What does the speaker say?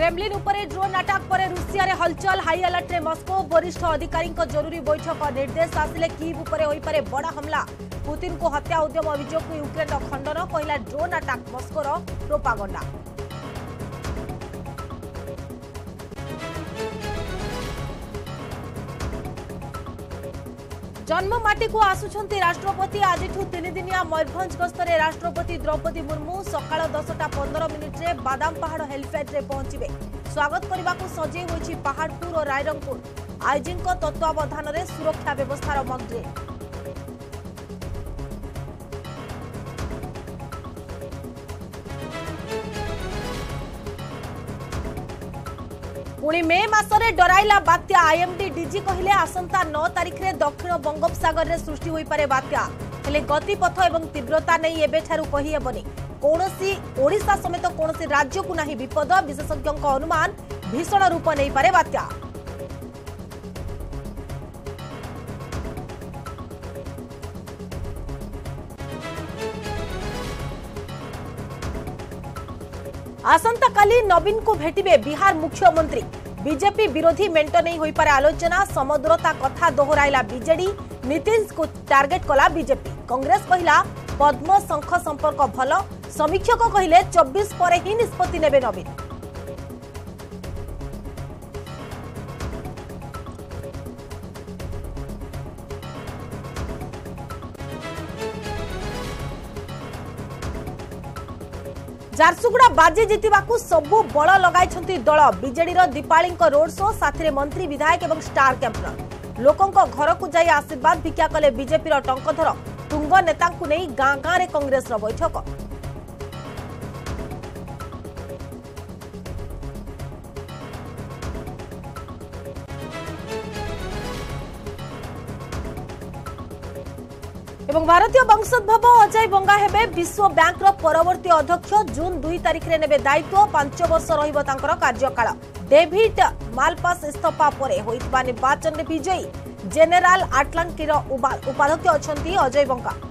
Kremlin उपरे drone attack पर Russia रे हलचल, हाई अलर्ट रे मस्को, वरिष्ठ अधिकारी जरूरी बैठक, निर्देश आसिले कीव उपरे होई पारे बड़ा हमला। पुतिन को हत्या उद्यम अभियोग को यूक्रेन खंडन, कहला ड्रोन अटैक मस्कोर प्रोपागंडा। जन्ममाटी को आसुछंती राष्ट्रपति, आज तीनदिनिया मयूरभंज गस्तर राष्ट्रपति द्रौपदी मुर्मू सकाल 10:15 बादाम पहाड़ हेलीपैड में पहुंचे। स्वागत करने को सजे होई पहाड़पुर और रायरंगपुर। आईजी तत्वावधान में सुरक्षा व्यवस्थार मकड्रिल। पुणी मे मसरे डराइला बात्या, आईएमडी डीजी कहले आसंता 9 तारीख में दक्षिण बंगोपसागर में सृष्टि हो पारे बात्या, हेले गतिपथ एवं तीव्रता नहीं एबेठारु कही हेबनी। कोनोसी ओडिशा समेत कोनोसी राज्य को नाही विपद, विशेषज्ञ अनुमान भीषण रूप नहीं पारे बात्या। आसंता काली नवीन को भेटिबे बिहार मुख्यमंत्री। बीजेपी विरोधी मेंट नहीं होई पारे आलोचना, समद्रता कथा दोहराइला बीजेडी, नीतीश को टार्गेट कला बीजेपी। कांग्रेस कहला पद्म शंख संपर्क भल, समीक्षक कहले 24 पर ही निष्पत्ति नेबे नवीन। झारसुगुड़ा बाजी जितवाकू सबू बल लगाई दल। बीजेडी दीपाली रोड शो साथी मंत्री विधायक एवं स्टार कैंपेनर। लोकों घर को जाई आशीर्वाद भिक्षा कले बीजेपी टंकधर। तुंग नेता नहीं गाँ गाँव में कांग्रेस बैठक। एवं भारतीय वंशोद्भव अजय बंगा हेबे विश्व बैंक परवर्ती अध्यक्ष। जून 2 तारीख में नेबे दायित्व, 5 वर्ष रहिबो तांकर कार्यकाल। डेविड मालपास इस्तीफा पर होइतबा निर्वाचन में विजयी। जेनेराल आटलांटीर उपाध्यक्ष अजय बंगा।